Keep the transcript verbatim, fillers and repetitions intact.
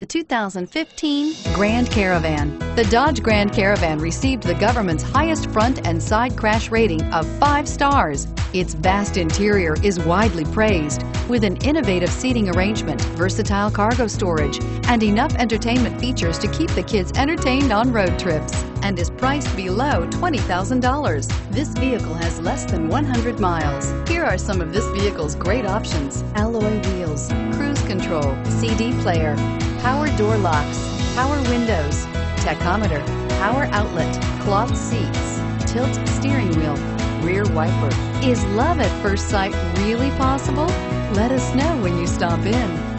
The two thousand fifteen Grand Caravan. The Dodge Grand Caravan received the government's highest front and side crash rating of five stars. Its vast interior is widely praised, with an innovative seating arrangement, versatile cargo storage, and enough entertainment features to keep the kids entertained on road trips, and is priced below twenty thousand dollars. This vehicle has less than one hundred miles. Here are some of this vehicle's great options: alloy wheels, cruise control, C D player, power door locks, power windows, tachometer, power outlet, cloth seats, tilt steering wheel, rear wiper. Is love at first sight really possible? Let us know when you stop in.